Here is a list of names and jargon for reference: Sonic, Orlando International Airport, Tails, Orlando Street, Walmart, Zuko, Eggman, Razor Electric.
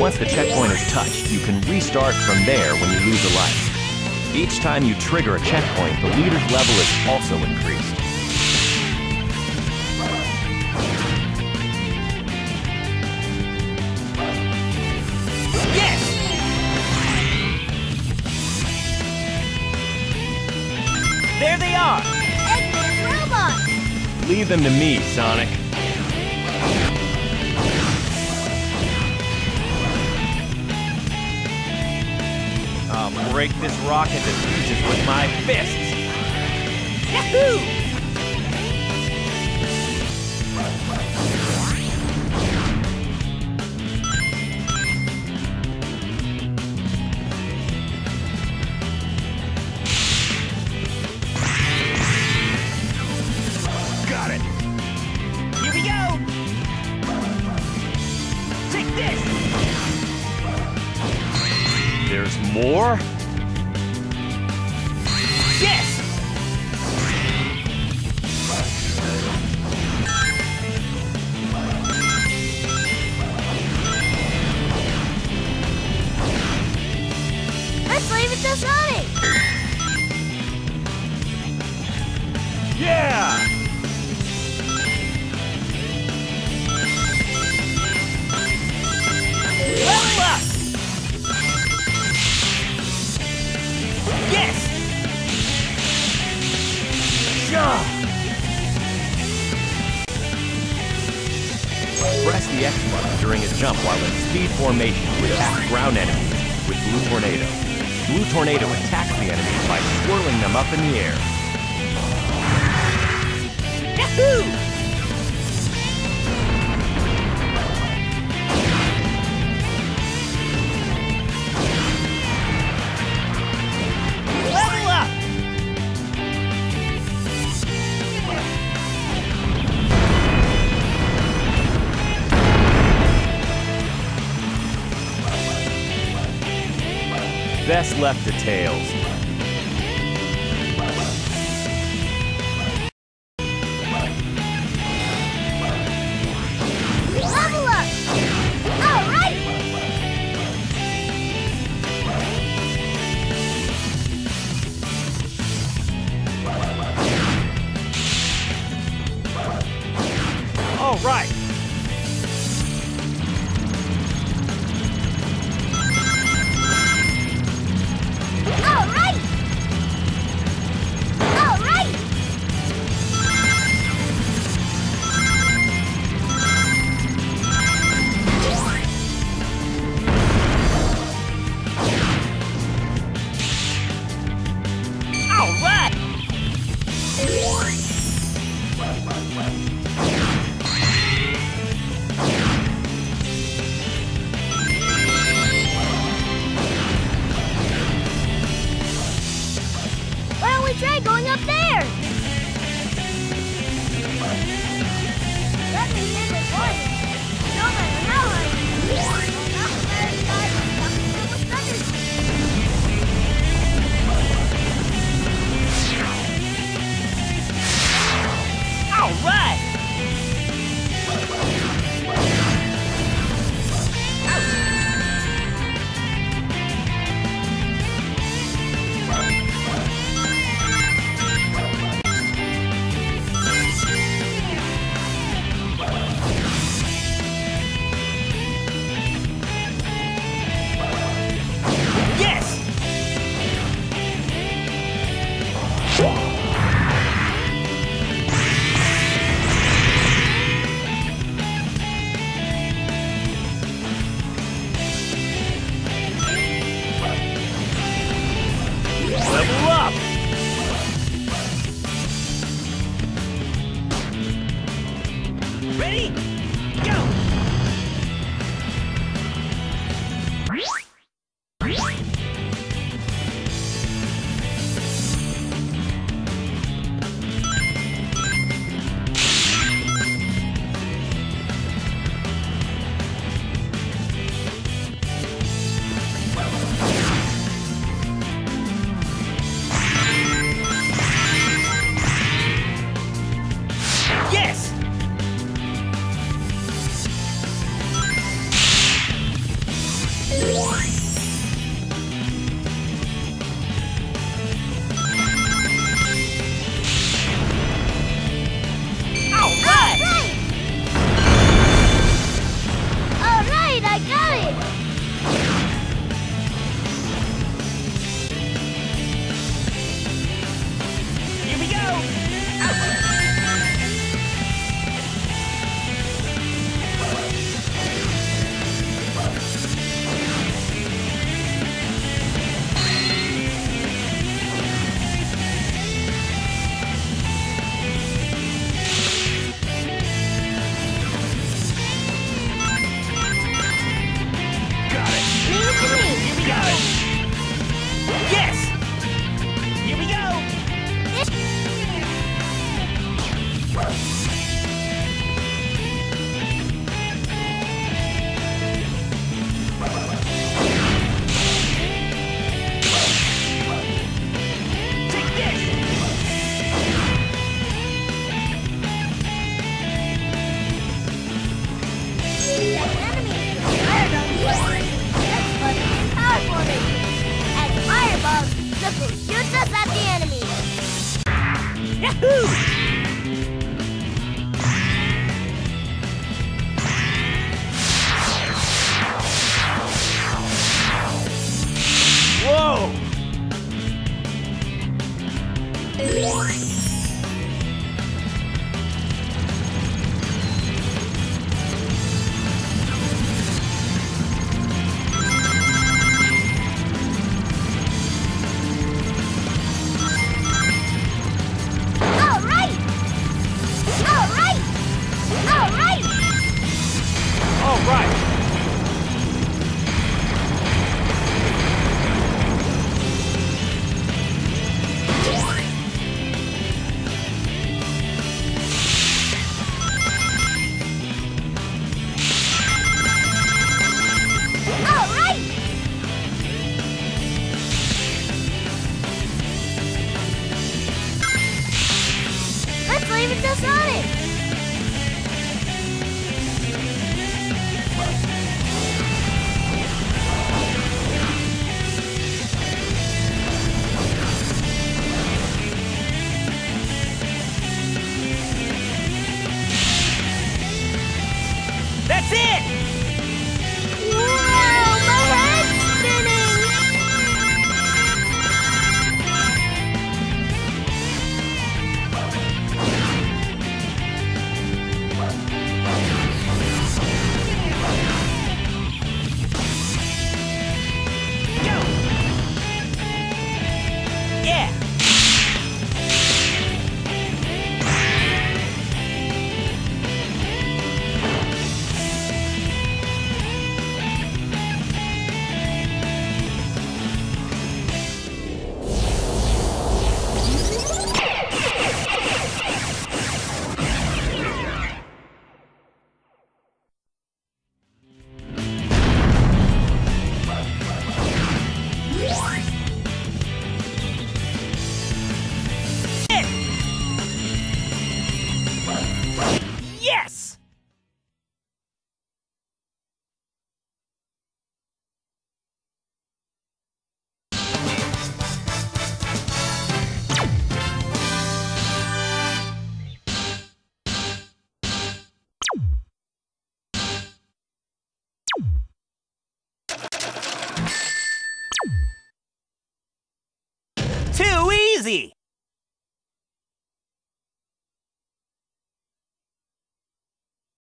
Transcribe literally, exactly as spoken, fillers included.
Once the checkpoint is touched, you can restart from there when you lose a life. Each time you trigger a checkpoint, the leader's level is also increased. Yes! There they are! Eggman's robots! Leave them to me, Sonic. I'll break this rock into pieces with my fists! Yahoo! Got it! Here we go! Take this! There's more? Yes! Let's leave it to Sonic! Yeah! Level up! Yes! Press the X button during a jump while in speed formation to attack ground enemies with Blue Tornado. Blue Tornado attacks the enemies by swirling them up in the air. Yahoo! Best left to Tails. Level up! All right! All right! enemy. Fireball that's funny and powerful me. As Fireball Zuko shoots us at the enemy. Yahoo! Whoa! All right! All right! All right! All right! Too easy!